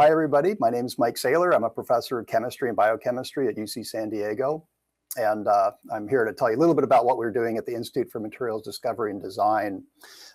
Hi, everybody. My name is Mike Sailor. I'm a professor of chemistry and biochemistry at UC San Diego. And I'm here to tell you a little bit about what we're doing at the Institute for Materials Discovery and Design.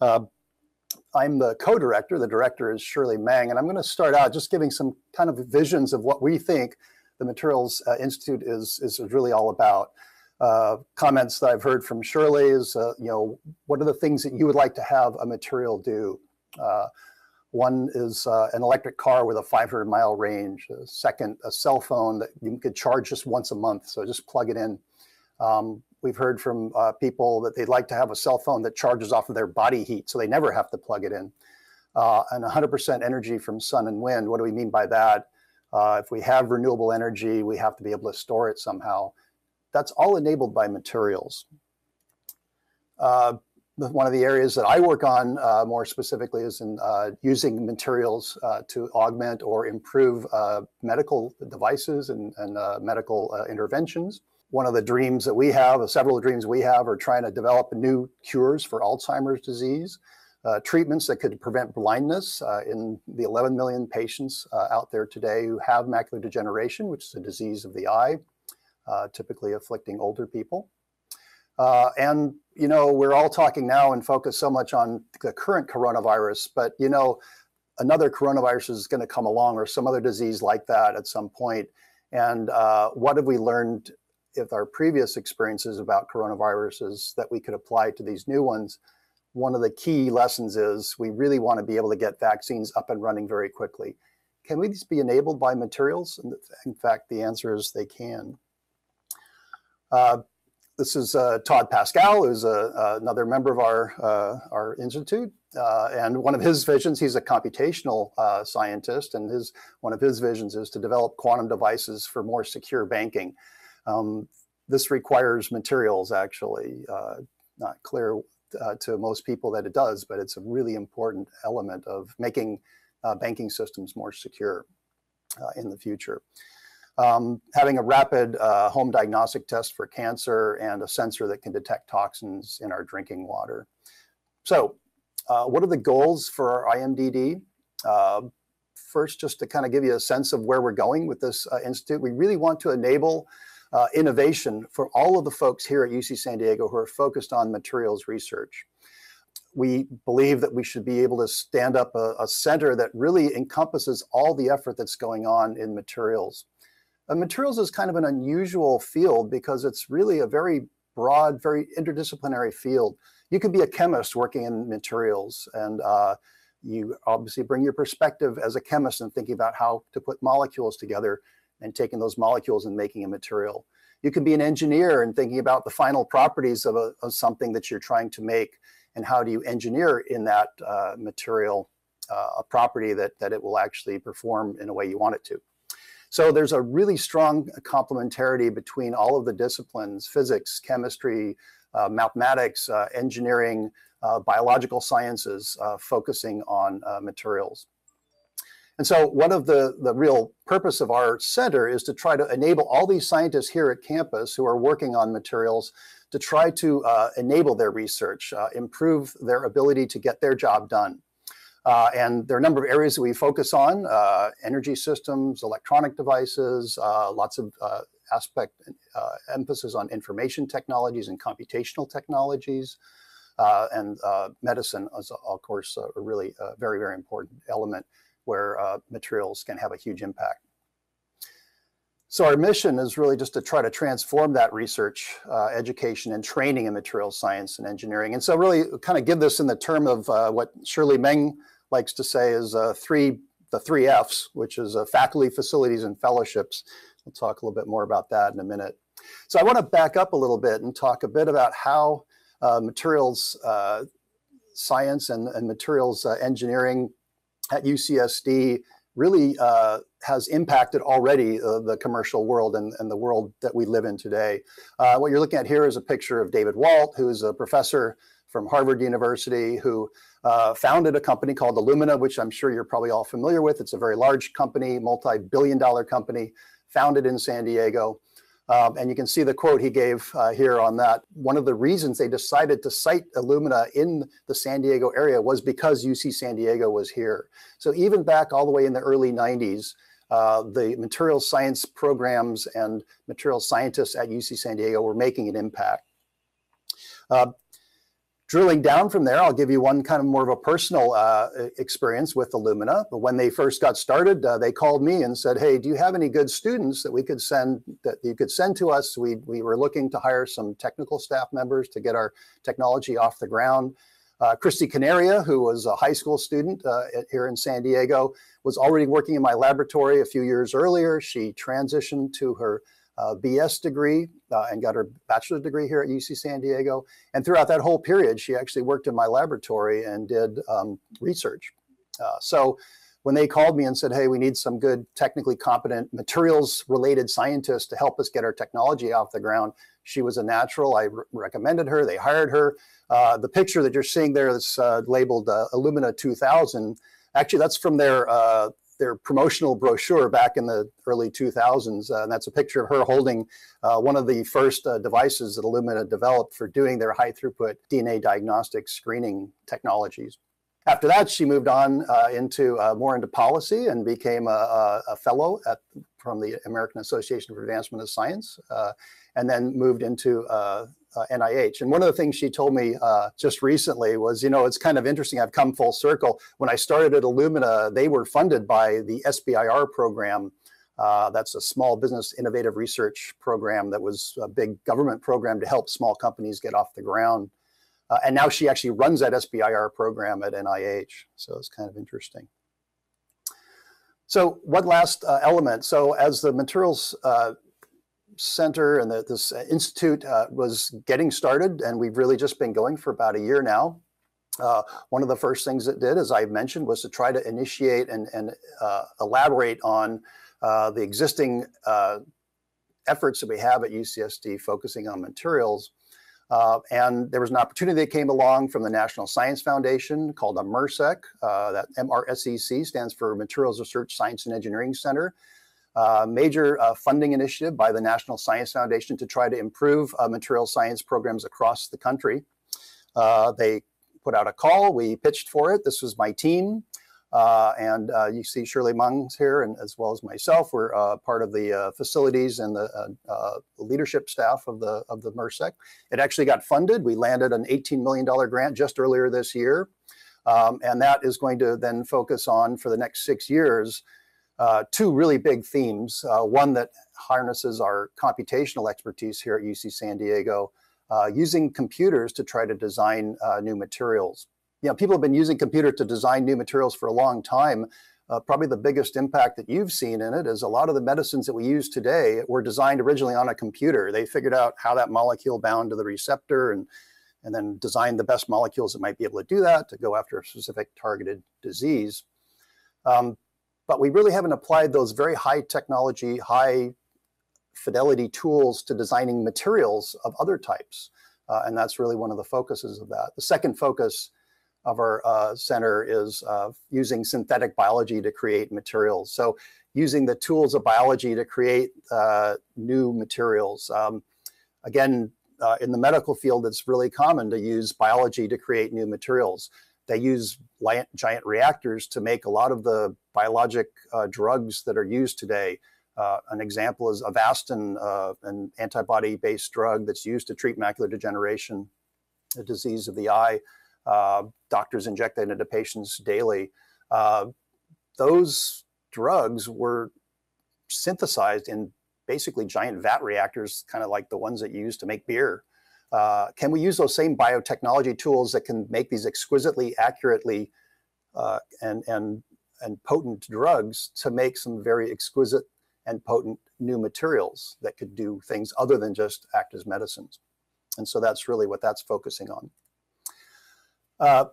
I'm the co-director. The director is Shirley Meng. And I'm going to start out just giving some kind of visions of what we think the Materials Institute is really all about. Comments that I've heard from Shirley is, you know, what are the things that you would like to have a material do? One is an electric car with a 500-mile range. Second, a cell phone that you could charge just once a month, so just plug it in. We've heard from people that they'd like to have a cell phone that charges off of their body heat, so they never have to plug it in. And 100% energy from sun and wind. What do we mean by that? If we have renewable energy, we have to be able to store it somehow. That's all enabled by materials. One of the areas that I work on more specifically is in using materials to augment or improve medical devices and medical interventions. One of the dreams that we have, several dreams we have, are trying to develop new cures for Alzheimer's disease, treatments that could prevent blindness in the 11 million patients out there today who have macular degeneration, which is a disease of the eye, typically afflicting older people. And, you know, we're all talking now and focused so much on the current coronavirus, but, you know, another coronavirus is going to come along or some other disease like that at some point. And what have we learned with our previous experiences about coronaviruses that we could apply to these new ones? One of the key lessons is we really want to be able to get vaccines up and running very quickly. Can we just be enabled by materials? And in fact, the answer is they can. This is Todd Pascal, who's another member of our institute, and one of his visions, he's a computational scientist, and one of his visions is to develop quantum devices for more secure banking. This requires materials, actually. Not clear to most people that it does, but it's a really important element of making banking systems more secure in the future. Having a rapid home diagnostic test for cancer and a sensor that can detect toxins in our drinking water. So what are the goals for our IMDD? First, just to kind of give you a sense of where we're going with this institute, we really want to enable innovation for all of the folks here at UC San Diego who are focused on materials research. We believe that we should be able to stand up a center that really encompasses all the effort that's going on in materials. Materials is kind of an unusual field because it's really a very broad, very interdisciplinary field. You could be a chemist working in materials, and you obviously bring your perspective as a chemist in thinking about how to put molecules together and taking those molecules and making a material. You could be an engineer and thinking about the final properties of something that you're trying to make and how do you engineer in that material a property that it will actually perform in a way you want it to. So there's a really strong complementarity between all of the disciplines: physics, chemistry, mathematics, engineering, biological sciences, focusing on materials. And so one of the real purpose of our center is to try to enable all these scientists here at campus who are working on materials to try to enable their research, improve their ability to get their job done. And there are a number of areas that we focus on: energy systems, electronic devices, lots of emphasis on information technologies and computational technologies, and medicine is, of course, a really very, very important element where materials can have a huge impact. So our mission is really just to try to transform that research, education, and training in materials science and engineering. And so really kind of give this in the term of what Shirley Meng likes to say is the three F's, which is faculty, facilities, and fellowships. We'll talk a little bit more about that in a minute. So I want to back up a little bit and talk a bit about how materials science and materials engineering at UCSD really has impacted already the commercial world and the world that we live in today. What you're looking at here is a picture of David Walt, who is a professor from Harvard University, who founded a company called Illumina, which I'm sure you're probably all familiar with. It's a very large company, multi-billion-dollar company, founded in San Diego. And you can see the quote he gave here on that. One of the reasons they decided to site Illumina in the San Diego area was because UC San Diego was here. So even back all the way in the early 90s, the material science programs and material scientists at UC San Diego were making an impact. Drilling down from there, I'll give you one kind of more of a personal experience with Illumina. But when they first got started, they called me and said, "Hey, do you have any good students that we could send, that you could send to us? We were looking to hire some technical staff members to get our technology off the ground." Christy Canaria, who was a high school student here in San Diego, was already working in my laboratory a few years earlier. She transitioned to her BS degree and got her bachelor's degree here at UC San Diego. And throughout that whole period, she actually worked in my laboratory and did research. So when they called me and said, "Hey, we need some good, technically competent materials-related scientists to help us get our technology off the ground," she was a natural. I recommended her. They hired her. The picture that you're seeing there that's labeled Illumina 2000, actually, that's from their promotional brochure back in the early 2000s. And that's a picture of her holding one of the first devices that Illumina developed for doing their high throughput DNA diagnostic screening technologies. After that, she moved on more into policy and became a fellow from the American Association for Advancement of Science, and then moved into NIH. And one of the things she told me just recently was, you know, it's kind of interesting. I've come full circle. When I started at Illumina, they were funded by the SBIR program. That's a small business innovative research program that was a big government program to help small companies get off the ground. And now she actually runs that SBIR program at NIH. So it's kind of interesting. So one last element. So as the materials center and this institute was getting started, and we've really just been going for about a year now, one of the first things it did, as I mentioned, was to try to initiate and elaborate on the existing efforts that we have at UCSD focusing on materials. And there was an opportunity that came along from the National Science Foundation called a MRSEC. That MRSEC stands for Materials Research Science and Engineering Center. Major funding initiative by the National Science Foundation to try to improve material science programs across the country. They put out a call. We pitched for it. This was my team. And you see Shirley Meng here, and as well as myself. We're part of the facilities and the leadership staff of the MRSEC. It actually got funded. We landed an $18 million grant just earlier this year. And that is going to then focus on, for the next 6 years, two really big themes. One that harnesses our computational expertise here at UC San Diego, using computers to try to design new materials. You know, people have been using computers to design new materials for a long time. Probably the biggest impact that you've seen in it is a lot of the medicines that we use today were designed originally on a computer. They figured out how that molecule bound to the receptor and then designed the best molecules that might be able to do that to go after a specific targeted disease. But we really haven't applied those very high technology, high fidelity tools to designing materials of other types. And that's really one of the focuses of that. The second focus of our center is using synthetic biology to create materials. So using the tools of biology to create new materials. Again, in the medical field, it's really common to use biology to create new materials. They use giant reactors to make a lot of the biologic drugs that are used today. An example is Avastin, an antibody-based drug that's used to treat macular degeneration, a disease of the eye. Doctors inject that into patients daily. Those drugs were synthesized in basically giant vat reactors, kind of like the ones that you use to make beer. Can we use those same biotechnology tools that can make these exquisitely accurately and potent drugs to make some very exquisite and potent new materials that could do things other than just act as medicines? And so that's really what that's focusing on.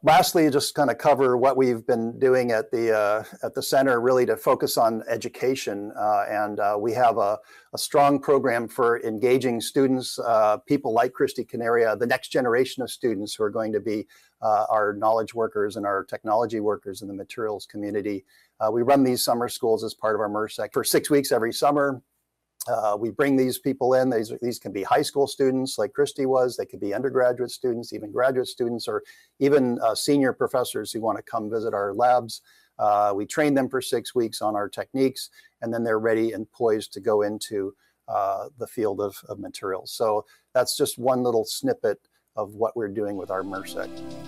Lastly, just kind of cover what we've been doing at the center, really to focus on education. And we have a strong program for engaging students, people like Christy Canaria, the next generation of students who are going to be our knowledge workers and our technology workers in the materials community. We run these summer schools as part of our MRSEC for 6 weeks every summer. We bring these people in. These can be high school students like Christy was. They could be undergraduate students, even graduate students, or even senior professors who want to come visit our labs. We train them for 6 weeks on our techniques, and then they're ready and poised to go into the field of materials. So that's just one little snippet of what we're doing with our MRSEC.